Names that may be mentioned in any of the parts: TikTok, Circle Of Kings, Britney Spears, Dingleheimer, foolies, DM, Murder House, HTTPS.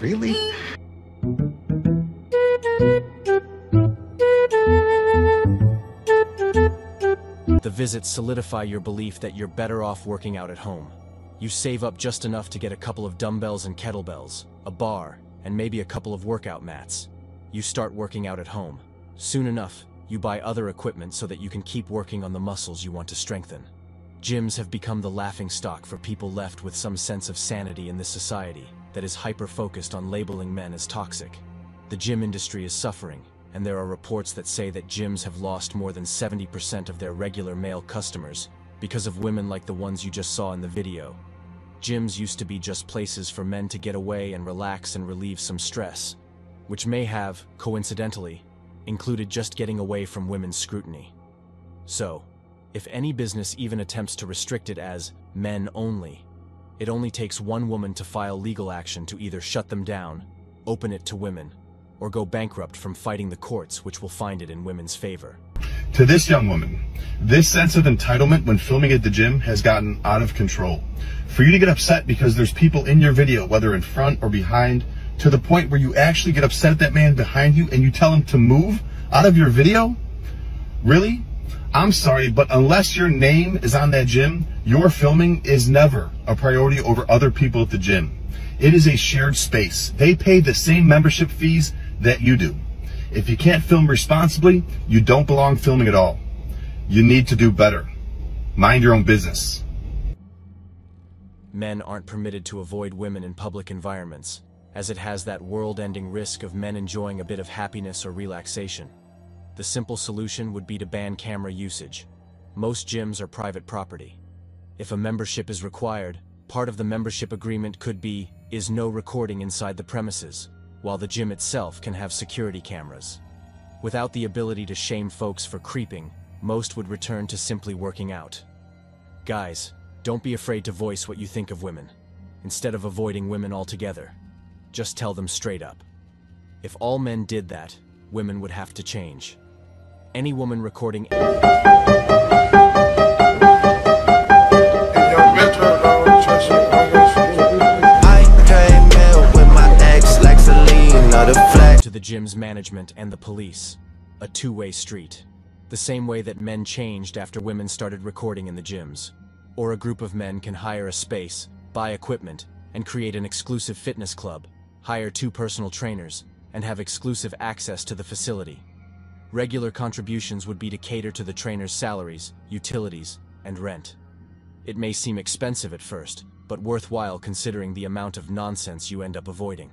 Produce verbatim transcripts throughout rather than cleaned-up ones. Really? The visits solidify your belief that you're better off working out at home. You save up just enough to get a couple of dumbbells and kettlebells, a bar, and maybe a couple of workout mats. You start working out at home. Soon enough, you buy other equipment so that you can keep working on the muscles you want to strengthen. Gyms have become the laughingstock for people left with some sense of sanity in this society that is hyper-focused on labeling men as toxic. The gym industry is suffering, and there are reports that say that gyms have lost more than seventy percent of their regular male customers because of women like the ones you just saw in the video. Gyms used to be just places for men to get away and relax and relieve some stress, which may have, coincidentally, included just getting away from women's scrutiny. So, if any business even attempts to restrict it as men only, it only takes one woman to file legal action to either shut them down, open it to women, or go bankrupt from fighting the courts, which will find it in women's favor. To this young woman, this sense of entitlement when filming at the gym has gotten out of control. For you to get upset because there's people in your video, whether in front or behind, to the point where you actually get upset at that man behind you and you tell him to move out of your video? Really? I'm sorry, but unless your name is on that gym, your filming is never a priority over other people at the gym. It is a shared space. They pay the same membership fees that you do. If you can't film responsibly, you don't belong filming at all. You need to do better. Mind your own business. Men aren't permitted to avoid women in public environments, as it has that world-ending risk of men enjoying a bit of happiness or relaxation. The simple solution would be to ban camera usage. Most gyms are private property. If a membership is required, part of the membership agreement could be, is no recording inside the premises, while the gym itself can have security cameras. Without the ability to shame folks for creeping, most would return to simply working out. Guys, don't be afraid to voice what you think of women. Instead of avoiding women altogether, just tell them straight up. If all men did that, women would have to change. Any woman recording in your mental I came out with my ex Lexalina the flag to the gym's management and the police. A two-way street. The same way that men changed after women started recording in the gyms. Or a group of men can hire a space, buy equipment, and create an exclusive fitness club, hire two personal trainers, and have exclusive access to the facility. Regular contributions would be to cater to the trainer's salaries, utilities, and rent. It may seem expensive at first, but worthwhile considering the amount of nonsense you end up avoiding.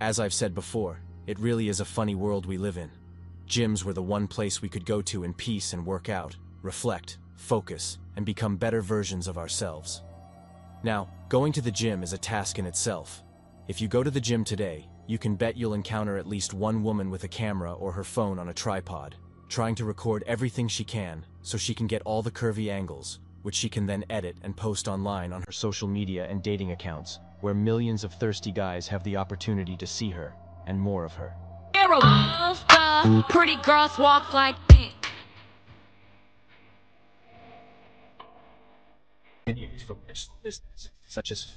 As I've said before, it really is a funny world we live in. Gyms were the one place we could go to in peace and work out, reflect, focus, and become better versions of ourselves. Now, going to the gym is a task in itself. If you go to the gym today, you can bet you'll encounter at least one woman with a camera or her phone on a tripod, trying to record everything she can so she can get all the curvy angles, which she can then edit and post online on her social media and dating accounts, where millions of thirsty guys have the opportunity to see her and more of her. Pretty girls walk like this. Such as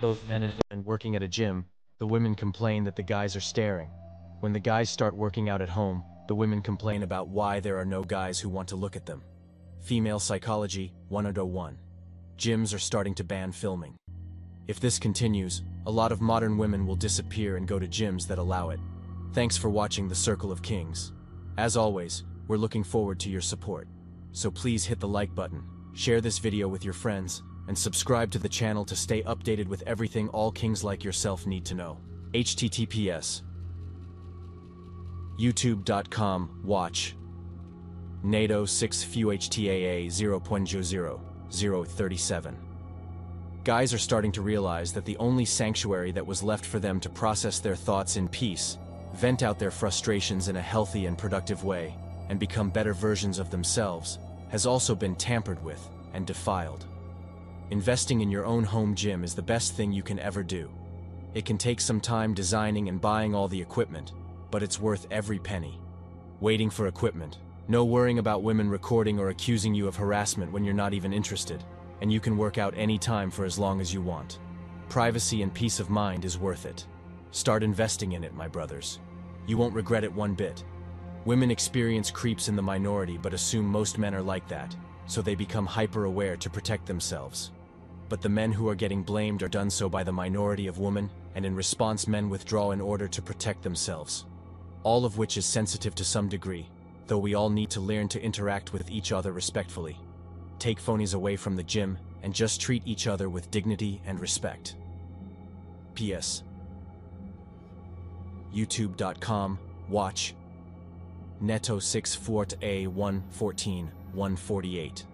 those men and working at a gym, the women complain that the guys are staring. When the guys start working out at home, the women complain about why there are no guys who want to look at them. Female Psychology one oh one. Gyms are starting to ban filming. If this continues, a lot of modern women will disappear and go to gyms that allow it. Thanks for watching the Circle of Kings. As always, we're looking forward to your support. So please hit the like button, share this video with your friends, and subscribe to the channel to stay updated with everything all kings like yourself need to know. H T T P S youtube dot com watch NATO six F U H T A A zero point zero zero zero three seven Guys are starting to realize that the only sanctuary that was left for them to process their thoughts in peace, vent out their frustrations in a healthy and productive way, and become better versions of themselves, has also been tampered with and defiled. Investing in your own home gym is the best thing you can ever do. It can take some time designing and buying all the equipment, but it's worth every penny. Waiting for equipment. No worrying about women recording or accusing you of harassment when you're not even interested, and you can work out any time for as long as you want. Privacy and peace of mind is worth it. Start investing in it, my brothers. You won't regret it one bit. Women experience creeps in the minority but assume most men are like that, so they become hyper-aware to protect themselves. But the men who are getting blamed are done so by the minority of women, and in response men withdraw in order to protect themselves. All of which is sensitive to some degree, though we all need to learn to interact with each other respectfully. Take phonies away from the gym, and just treat each other with dignity and respect. P S YouTube dot com, watch Neto six four A one fourteen one forty-eight.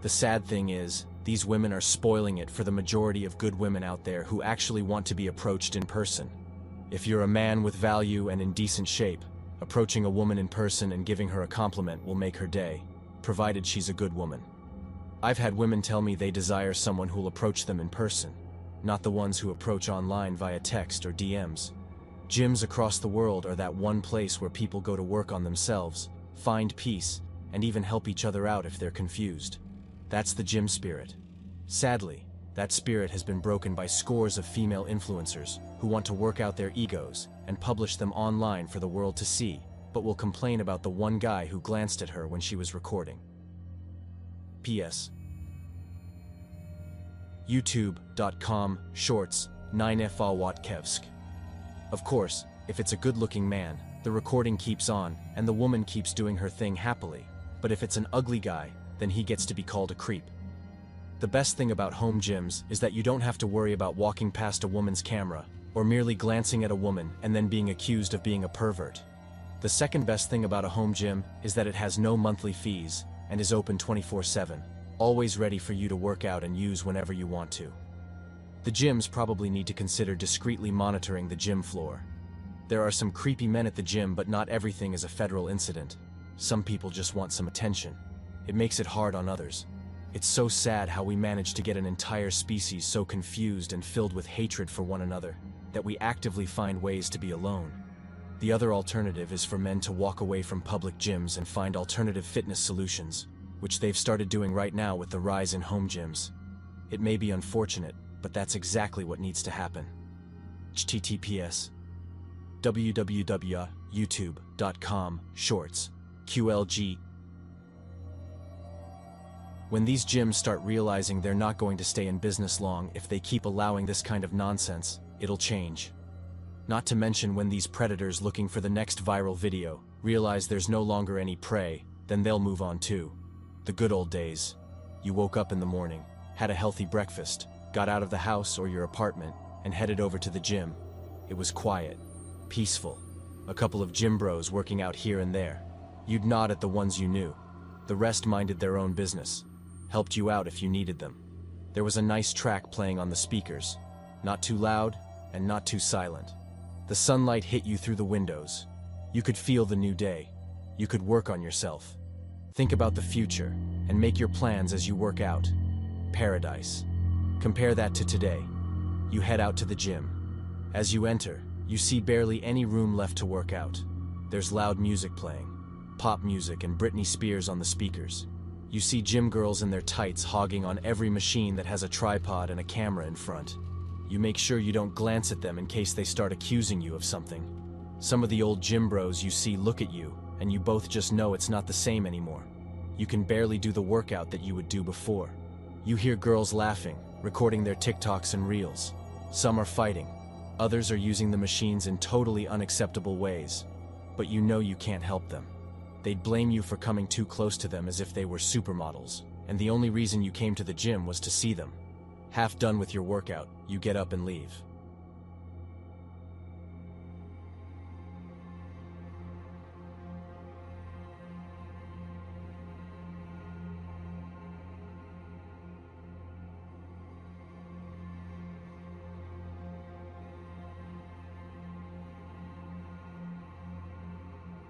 The sad thing is, these women are spoiling it for the majority of good women out there who actually want to be approached in person. If you're a man with value and in decent shape, approaching a woman in person and giving her a compliment will make her day, provided she's a good woman. I've had women tell me they desire someone who'll approach them in person, not the ones who approach online via text or D Ms. Gyms across the world are that one place where people go to work on themselves, find peace, and even help each other out if they're confused. That's the gym spirit. Sadly, that spirit has been broken by scores of female influencers who want to work out their egos and publish them online for the world to see, but will complain about the one guy who glanced at her when she was recording. P S YouTube dot com Shorts nine F A Watkevsk. Of course, if it's a good-looking man, the recording keeps on and the woman keeps doing her thing happily, but if it's an ugly guy, then he gets to be called a creep. The best thing about home gyms is that you don't have to worry about walking past a woman's camera, or merely glancing at a woman and then being accused of being a pervert. The second best thing about a home gym is that it has no monthly fees and is open twenty-four seven, always ready for you to work out and use whenever you want to. The gyms probably need to consider discreetly monitoring the gym floor. There are some creepy men at the gym, but not everything is a federal incident. Some people just want some attention. It makes it hard on others. It's so sad how we manage to get an entire species so confused and filled with hatred for one another that we actively find ways to be alone. The other alternative is for men to walk away from public gyms and find alternative fitness solutions, which they've started doing right now with the rise in home gyms. It may be unfortunate, but that's exactly what needs to happen. H T T P S W W W dot youtube dot com Shorts Q L G. When these gyms start realizing they're not going to stay in business long if they keep allowing this kind of nonsense, it'll change. Not to mention when these predators looking for the next viral video realize there's no longer any prey, then they'll move on too. The good old days. You woke up in the morning, had a healthy breakfast, got out of the house or your apartment, and headed over to the gym. It was quiet, peaceful, a couple of gym bros working out here and there. You'd nod at the ones you knew. The rest minded their own business. Helped you out if you needed them. There was a nice track playing on the speakers, not too loud and not too silent. The sunlight hit you through the windows. You could feel the new day. You could work on yourself. Think about the future and make your plans as you work out. Paradise. Compare that to today. You head out to the gym. As you enter, you see barely any room left to work out. There's loud music playing, pop music and Britney Spears on the speakers. You see gym girls in their tights hogging on every machine that has a tripod and a camera in front. You make sure you don't glance at them in case they start accusing you of something. Some of the old gym bros you see look at you, and you both just know it's not the same anymore. You can barely do the workout that you would do before. You hear girls laughing, recording their TikToks and reels. Some are fighting. Others are using the machines in totally unacceptable ways. But you know you can't help them. They'd blame you for coming too close to them as if they were supermodels, and the only reason you came to the gym was to see them. Half done with your workout, you get up and leave.